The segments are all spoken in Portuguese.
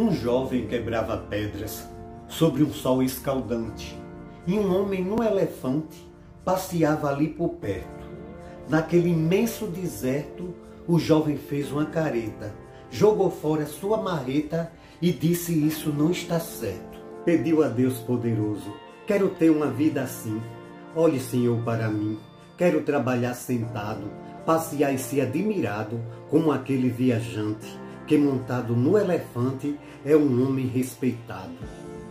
Um jovem quebrava pedras sobre um sol escaldante, e um homem num elefante passeava ali por perto. Naquele imenso deserto, o jovem fez uma careta, jogou fora sua marreta e disse: isso não está certo. Pediu a Deus poderoso: quero ter uma vida assim. Olhe, Senhor, para mim. Quero trabalhar sentado, passear e ser admirado como aquele viajante, que montado no elefante é um homem respeitado.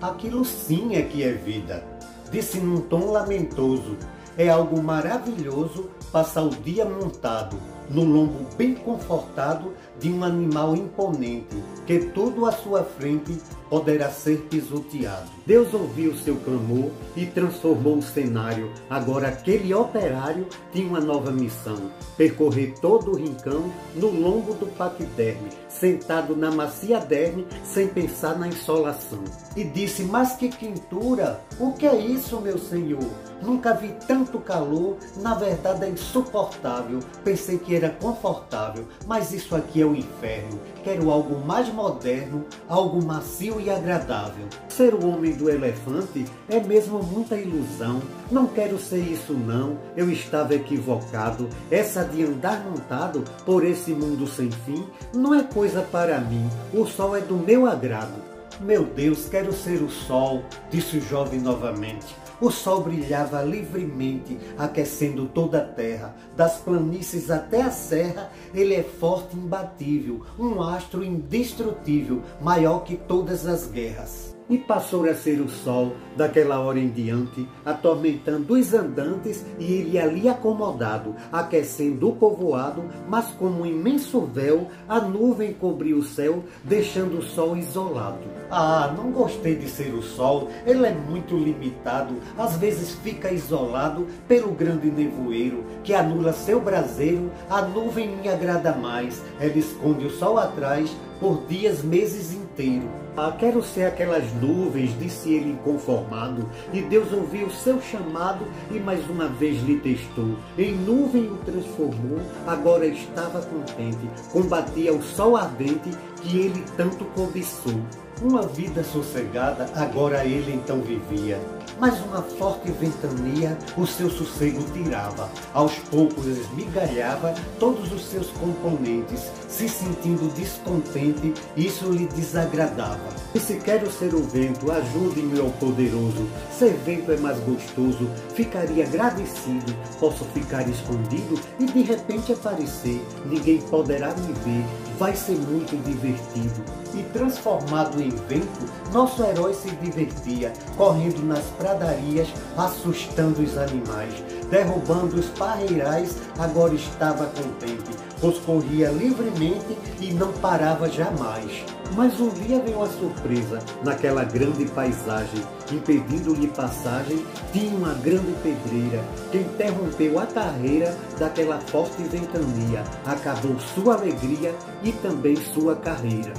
Aquilo sim é que é vida, disse num tom lamentoso. É algo maravilhoso passar o dia montado no lombo bem confortado de um animal imponente, que todo à sua frente poderá ser pisoteado. Deus ouviu seu clamor e transformou o cenário. Agora aquele operário tinha uma nova missão: percorrer todo o rincão no lombo do paquiderme, sentado na macia derme, sem pensar na insolação. E disse: mas que quentura! O que é isso, meu senhor? Nunca vi tanto calor, na verdade é insuportável. Pensei que era confortável, mas isso aqui é o inferno. Quero algo mais moderno, algo macio e agradável. Ser o homem do elefante é mesmo muita ilusão. Não quero ser isso não, eu estava equivocado. Essa de andar montado por esse mundo sem fim não é coisa para mim, o sol é do meu agrado. Meu Deus, quero ser o sol, disse o jovem novamente. O sol brilhava livremente, aquecendo toda a terra. Das planícies até a serra, ele é forte e imbatível, um astro indestrutível, maior que todas as guerras. E passou a ser o sol, daquela hora em diante, atormentando os andantes, e ele ali acomodado, aquecendo o povoado, mas como um imenso véu, a nuvem cobriu o céu, deixando o sol isolado. Ah, não gostei de ser o sol, ele é muito limitado, às vezes fica isolado pelo grande nevoeiro, que anula seu braseiro. A nuvem me agrada mais, ela esconde o sol atrás, por dias, meses inteiros. Ah, quero ser aquelas nuvens, disse ele inconformado. E Deus ouviu o seu chamado e mais uma vez lhe testou. Em nuvem o transformou, agora estava contente. Combatia o sol ardente que ele tanto cobiçou. Uma vida sossegada agora ele então vivia, mas uma forte ventania o seu sossego tirava. Aos poucos esmigalhava todos os seus componentes, se sentindo descontente, isso lhe desagradava. E se quero ser o vento, ajude-me, ó poderoso. Ser vento é mais gostoso, ficaria agradecido. Posso ficar escondido e de repente aparecer, ninguém poderá me ver, vai ser muito divertido. E transformado em vento, nosso herói se divertia, correndo nas pradarias, assustando os animais, derrubando os parreirais. Agora estava contente, pois corria livremente e não parava jamais. Mas um dia veio a surpresa. Naquela grande paisagem, impedindo-lhe passagem, tinha uma grande pedreira, que interrompeu a carreira daquela forte ventania, acabou sua alegria e também sua carreira.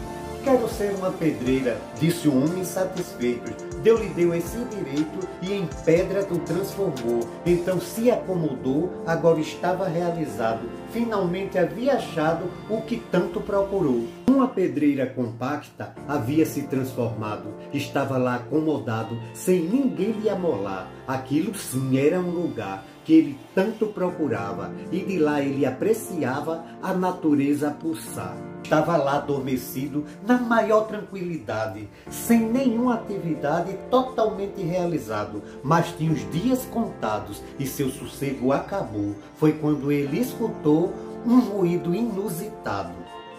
Quero ser uma pedreira, disse o homem satisfeito. Deus lhe deu esse direito e em pedra o transformou. Então se acomodou, agora estava realizado. Finalmente havia achado o que tanto procurou. Uma pedreira compacta havia se transformado. Estava lá acomodado, sem ninguém lhe amolar. Aquilo sim era um lugar que ele tanto procurava, e de lá ele apreciava a natureza pulsar. Estava lá adormecido na maior tranquilidade, sem nenhuma atividade, totalmente realizado, mas tinha os dias contados e seu sossego acabou. Foi quando ele escutou um ruído inusitado.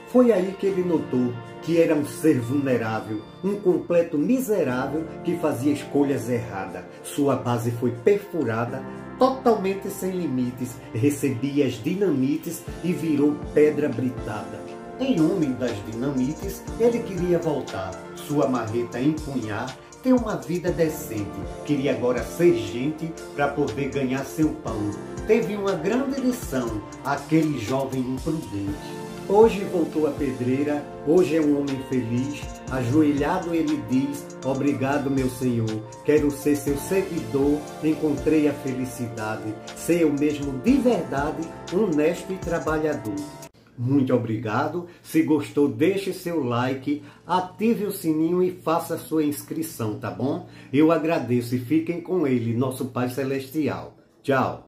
Foi aí que ele notou que era um ser vulnerável, um completo miserável que fazia escolhas erradas. Sua base foi perfurada, totalmente sem limites, recebia as dinamites e virou pedra britada. Em homem das dinamites, ele queria voltar, sua marreta empunhar, ter uma vida decente. Queria agora ser gente para poder ganhar seu pão. Teve uma grande lição, aquele jovem imprudente. Hoje voltou à pedreira, hoje é um homem feliz. Ajoelhado ele diz: obrigado, meu Senhor, quero ser seu seguidor, encontrei a felicidade. Ser eu mesmo de verdade, honesto e trabalhador. Muito obrigado. Se gostou, deixe seu like, ative o sininho e faça sua inscrição, tá bom? Eu agradeço e fiquem com ele, nosso Pai Celestial. Tchau.